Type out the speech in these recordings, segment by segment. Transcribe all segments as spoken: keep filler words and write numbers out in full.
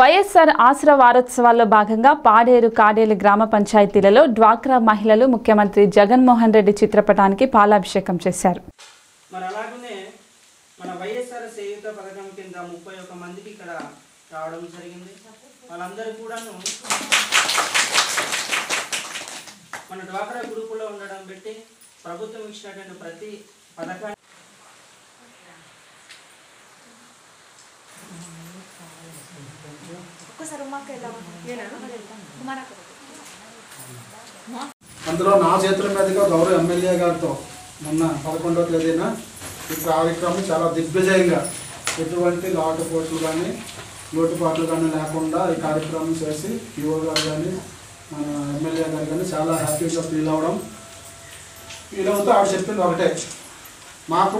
వైఎస్ఆర్ ఆసరా వారోత్సవాల్లో భాగంగా పాడేరు కాడేలు గ్రామ పంచాయతీలలో డ్వాక్రా మహిళలు ముఖ్యమంత్రి జగన్ మోహన్ రెడ్డి చిత్రపటానికి పాలాభిషేకం చేశారు. మరి అలాగనే మన వైఎస్ఆర్ సేవిత పథకం కింద ముప్పై ఒక్క మందికి ఇక్కడ రావడం జరిగింది. వాళ్ళందరూ కూడాను మన డ్వాక్రా గ్రూపులో ఉండడం బట్టి ప్రభుత్వం ఇచ్చినటువంటి ప్రతి పథక अंदर ना क्षेत्र मीदा गौरव एमएलए गारो मोहन पदकोड़ो तेदीन यह कार्यक्रम चला दिग्विजय लाटपोटू लोटपाट लेकिन यह कार्यक्रम से पीओ गारे मैं एमएलए गारे चला हापी फील फील आटे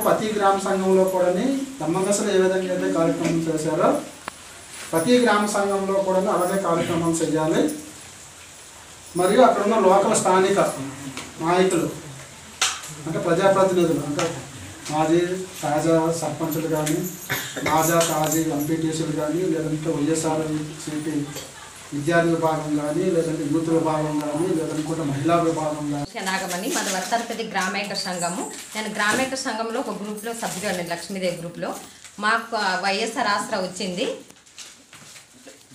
प्रती ग्राम संघ में दम्मगसल ये विधि कार्यक्रम चैारो प्रती ग्राम संघ में अलागे कार्यक्रम चेयर मरी अ लोकल स्थानिक नायक अटे प्रजाप्रतिनिधु माजी ताजा सर्पंच ताजा ताजी एमपीटीसी लेकिन वैएसआर सीपी विद्यार्थी विभाग लेकिन यूथ विभाग लेकिन महिला विभाग मदवर्तारपेट ग्रामीण संघम ग्रामीण संघम ग्रूप सभ्युनि लक्ष्मीदेव ग्रूप वैएसआर आसरा वच्चिंदी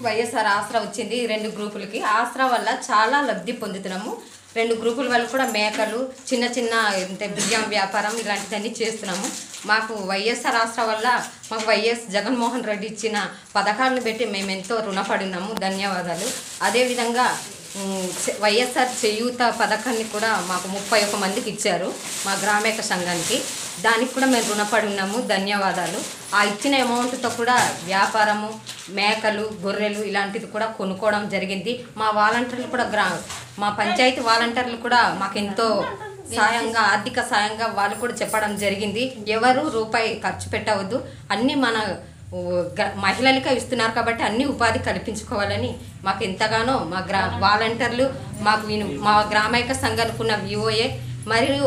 వైఎస్ఆర్ ఆసరా వచ్చింది. రెండు గ్రూపులకి ఆసరా వల్ల చాలా లబ్ధి పొందుతున్నాము. రెండు గ్రూపుల వల్ల కూడా మేకలు చిన్న చిన్న అంటే బియ్యం వ్యాపారం ఇలాంటివన్నీ చేస్తున్నాము. మాకు వైఎస్ఆర్ ఆసరా వల్ల మాకు వైఎస్ జగన్ మోహన్ రెడ్డి ఇచ్చిన పథకాలను పెట్టి మేము ఎంతో రుణపడినాము. ధన్యవాదాలు. అదే విధంగా వైఎస్ఆర్ చేయూత పథకాన్ని కూడా మాకు ముప్పై ఒక్క మందికి ఇచ్చారు. మా గ్రామీణ సంఘానికి దానికి కూడా మేము రుణపడి ఉన్నాము. ధన్యవాదాలు. ఆ ఇచ్చిన అమౌంట్తో కూడా వ్యాపారము మేకలు గొర్రెలు ఇలాంటిది కూడా కొనుక్కోవడం జరిగింది. మా వాలంటీర్లు కూడా గ్రామ మా పంచాయతీ వాలంటీర్లు కూడా మాకెంతో సాయంగా ఆర్థిక సాయంగా వాళ్ళు కూడా చెప్పడం జరిగింది. ఎవరు రూపాయి ఖర్చు పెట్టవద్దు, అన్నీ మన మహిళలకు ఇస్తున్నారు కాబట్టి అన్ని ఉపాధి కల్పించుకోవాలని మాకు ఎంతగానో మా గ్రా వాలంటీర్లు మాకు మా గ్రామీణ సంఘానికి ఉన్న విఓఏ మరియు